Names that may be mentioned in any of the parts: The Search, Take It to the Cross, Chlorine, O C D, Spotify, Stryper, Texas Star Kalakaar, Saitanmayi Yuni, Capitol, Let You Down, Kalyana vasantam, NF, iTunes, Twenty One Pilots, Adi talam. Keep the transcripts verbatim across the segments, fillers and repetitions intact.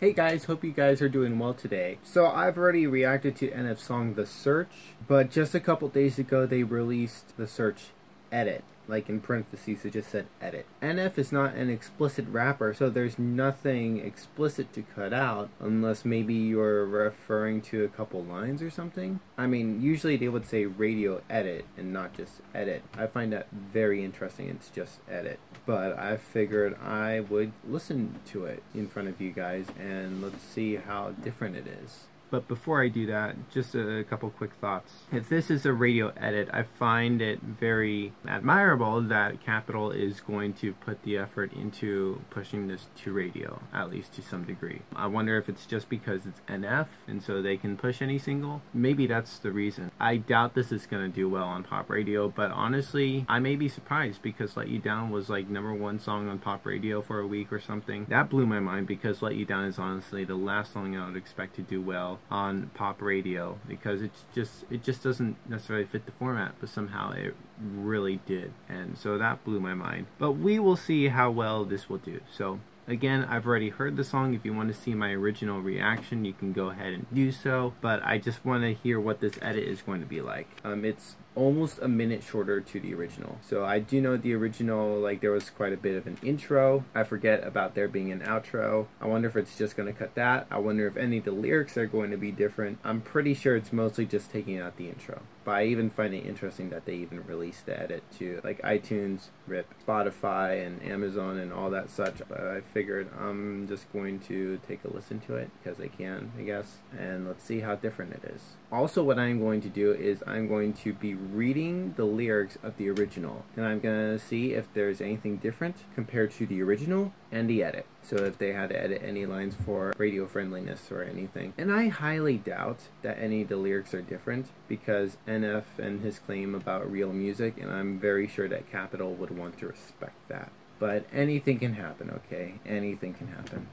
Hey guys, hope you guys are doing well today. So I've already reacted to N F's song The Search, but just a couple days ago they released The Search edit. Like in parentheses it just said edit. N F is not an explicit rapper, so there's nothing explicit to cut out unless maybe you're referring to a couple lines or something. I mean, usually they would say radio edit and not just edit. I find that very interesting, it's just edit. But I figured I would listen to it in front of you guys and let's see how different it is. But before I do that, just a couple quick thoughts. If this is a radio edit, I find it very admirable that Capitol is going to put the effort into pushing this to radio, at least to some degree. I wonder if it's just because it's N F, and so they can push any single. Maybe that's the reason. I doubt this is going to do well on pop radio, but honestly, I may be surprised because Let You Down was like number one song on pop radio for a week or something. That blew my mind because Let You Down is honestly the last song I would expect to do well on pop radio, because it's just it just doesn't necessarily fit the format, but somehow it really did, and so that blew my mind. But we will see how well this will do. So again, I've already heard the song. If you want to see my original reaction, you can go ahead and do so, but I just want to hear what this edit is going to be like. Um it's almost a minute shorter to the original. So I do know the original, like there was quite a bit of an intro. I forget about there being an outro. I wonder if it's just gonna cut that. I wonder if any of the lyrics are going to be different. I'm pretty sure it's mostly just taking out the intro. But I even find it interesting that they even released the edit to like iTunes, R I P, Spotify, and Amazon and all that such. But I figured I'm just going to take a listen to it because I can, I guess. And let's see how different it is. Also, what I'm going to do is I'm going to be reading the lyrics of the original, and I'm gonna see if there's anything different compared to the original and the edit. So if they had to edit any lines for radio friendliness or anything. And I highly doubt that any of the lyrics are different because N F and his claim about real music, and I'm very sure that Capitol would want to respect that. But anything can happen, okay? Anything can happen.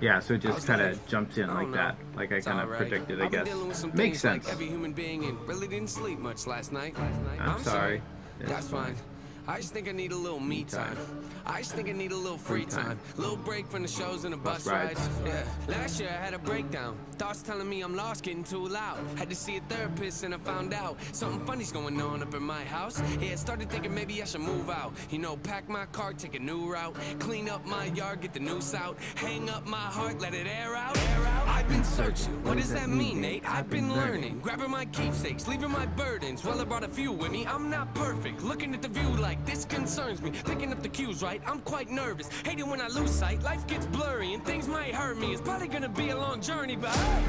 Yeah, so it just kind of jumps in like know. that, like I kind of right. predicted, I guess. Makes sense. Like every human being and really didn't sleep much last night. Last night. I'm, I'm sorry. sorry. That's, That's fine. fine. I just think I need a little me time. I just think I need a little free time. Little break from the shows and the bus rides. Yeah. Last year I had a breakdown. Thoughts telling me I'm lost, getting too loud. Had to see a therapist and I found out something funny's going on up in my house. Yeah, started thinking maybe I should move out. You know, pack my car, take a new route. Clean up my yard, get the noose out. Hang up my heart, let it air out. Air out. I've been searching. What does that mean, Nate? I've been learning. Grabbing my keepsakes, leaving my burdens. Well, I brought a few with me. I'm not perfect. Looking at the view like this concerns me. Picking up the cues, right? I'm quite nervous. Hate it when I lose sight. Life gets blurry and things might hurt me. It's probably gonna be a long journey, but hey,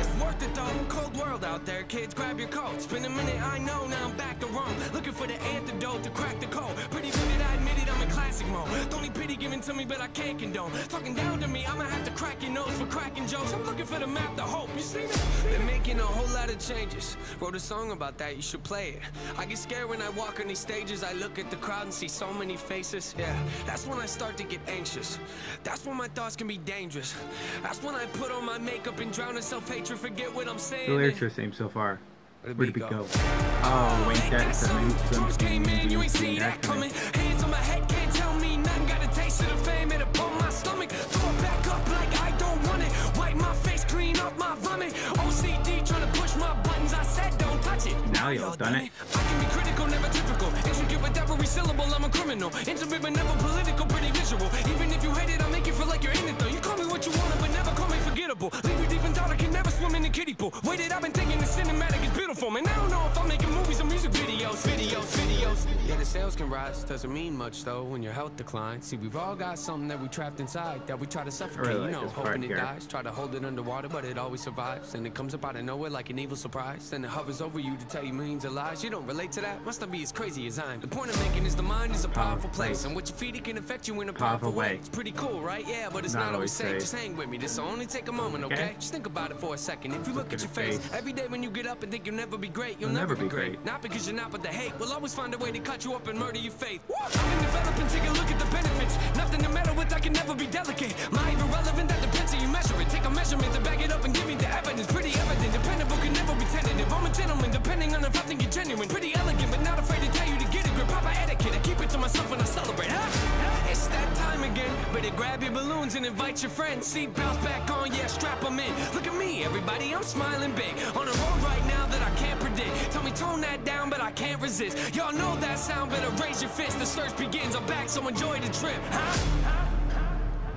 it's worth it though. Cold world out there, kids. Grab your coat. Spend a minute, I know. Now I'm back to Rome. Looking for the antidote to crack the code. Pretty vivid, I admit it. I'm in classic mode. The only pity given to me, but I can't condone. Talking down to me, I'ma have to crack your nose for cracking jokes. I'm looking for the map to hope. You see me? Been making a whole lot of changes. Wrote a song about that. You should play it. I get scared when I walk on these stages. I look at the crowd and see so many faces. Yeah, that's when I start to get anxious. That's when my thoughts can be dangerous. That's when I put on my makeup and drown in self-hatred. Forget what I'm saying. The lyrics are the same so far. Where did we go? go? Oh, wait, that's a new drums came in. You ain't see that coming. Hands on my head, can't tell me nothing. Got a taste of the fame, it upon my stomach. Throw it back up like I don't want it. Wipe my face, clean up my vomit. O C D trying to push my buttons. I said don't touch it. Now y'all done it. I can be critical, never typical. Intricate with every syllable, I'm a criminal. Intimate but never political, pretty visual. Even if you hate it, I'll make you feel like you're in it though. You call me what you want, but never call me forgettable. Leave you deep in thought, I can never swim in the kiddie pool. Waited, I've been thinking the cinematic is beautiful. Man, I don't know if I'm making movies or music videos. Videos, videos. Yeah, the sales can rise. Doesn't mean much though when your health declines. See, we've all got something that we trapped inside that we try to suffocate, really like you know, hoping it here. dies. Try to hold it underwater, but it always survives. And it comes up out of nowhere like an evil surprise. Then it hovers over you to tell you millions of lies. You don't relate to that? Must not be as crazy as I am. The point I'm making is the mind is a powerful place, and what you feed it can affect you in a powerful, powerful way. way. It's pretty cool, right? Yeah, but it's not, not always safe. safe. Just hang with me. This'll only take a moment, okay? okay? Just think about it for a second. If you look, look at your face, face every day when you get up and think you'll never be great, you'll, you'll never, never be great. great. Not because you're not, but the hate will always find a way to cut you up and murder your faith. Woo! I've been developing, take a look at the benefits. Nothing to meddle with, I can never be delicate. My irrelevant, that depends how you measure it. Take a measurement to back it up and give me the evidence. Pretty evident, dependable can never be tentative. I'm a gentleman, depending on if I think you're genuine. Pretty elegant, but not afraid to tell you to get a grip. Proper etiquette, I keep it to myself when I celebrate. Huh? It's that time again. Remember to grab your balloons and invite your friends. Seat belts back on, yeah, strap them in. Look at me, everybody, I'm smiling big. On a road right now that I can't predict. Tell me tone that down, but I can't resist. Y'all know that sound, better raise your fist. The search begins, I'm back, so enjoy the trip, huh?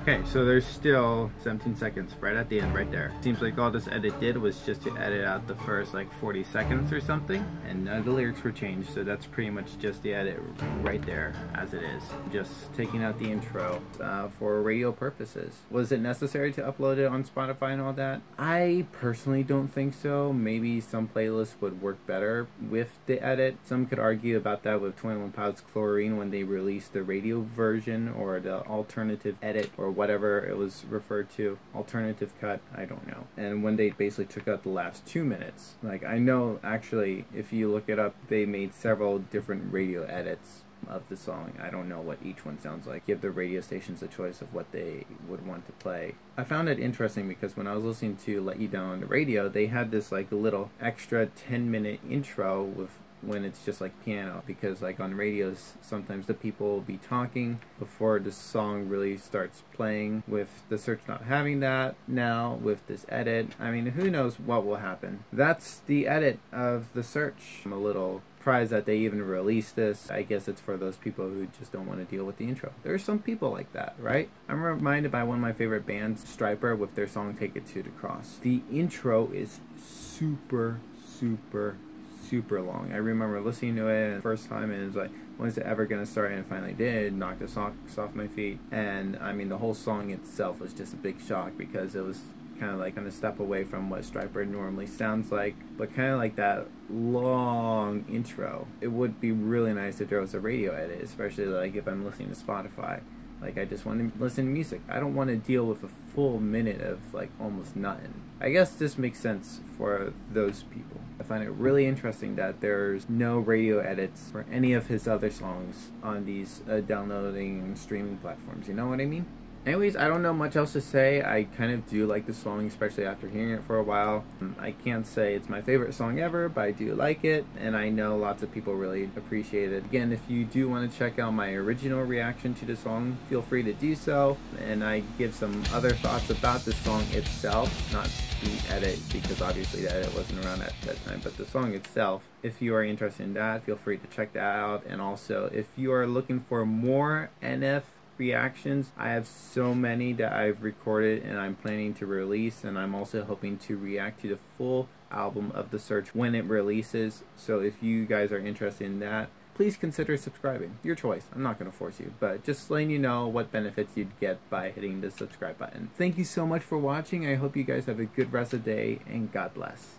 Okay, so there's still seventeen seconds right at the end right there. Seems like all this edit did was just to edit out the first like forty seconds or something, and none of the lyrics were changed, so that's pretty much just the edit right there as it is. Just taking out the intro uh, for radio purposes. Was it necessary to upload it on Spotify and all that? I personally don't think so. Maybe some playlists would work better with the edit. Some could argue about that with Twenty One Pilots' Chlorine when they released the radio version or the alternative edit or whatever it was referred to, alternative cut, I don't know. And when they basically took out the last two minutes, like I know actually if you look it up, they made several different radio edits of the song. I don't know what each one sounds like. Give the radio stations a choice of what they would want to play. I found it interesting because when I was listening to Let You Down on the radio, they had this like little extra ten minute intro with when it's just like piano, because like on radios sometimes the people will be talking before the song really starts playing. With The Search not having that now with this edit, I mean, who knows what will happen. That's the edit of The Search. I'm a little surprised that they even released this. I guess it's for those people who just don't want to deal with the intro. There are some people like that, right? I'm reminded by one of my favorite bands, Stryper, with their song Take It to the Cross. The intro is super super super long. I remember listening to it the first time and it was like, when is it ever going to start? And it finally did. Knocked the socks off my feet. And I mean, the whole song itself was just a big shock because it was kind of like on a step away from what Stryper normally sounds like, but kind of like that long intro. It would be really nice if there was a radio edit, especially like if I'm listening to Spotify. Like, I just want to listen to music. I don't want to deal with a full minute of like almost nothing. I guess this makes sense for those people. I find it really interesting that there's no radio edits for any of his other songs on these uh, downloading and streaming platforms, you know what I mean? Anyways, I don't know much else to say. I kind of do like the song, especially after hearing it for a while. Um, I can't say it's my favorite song ever, but I do like it, and I know lots of people really appreciate it. Again, if you do want to check out my original reaction to the song, feel free to do so, and I give some other thoughts about the song itself, not the edit, because obviously the edit wasn't around at that time, but the song itself. If you are interested in that, feel free to check that out, and also, if you are looking for more N F reactions, I have so many that I've recorded and I'm planning to release, and I'm also hoping to react to the full album of The Search when it releases. So if you guys are interested in that, please consider subscribing. Your choice. I'm not going to force you, but just letting you know what benefits you'd get by hitting the subscribe button. Thank you so much for watching. I hope you guys have a good rest of the day, and God bless.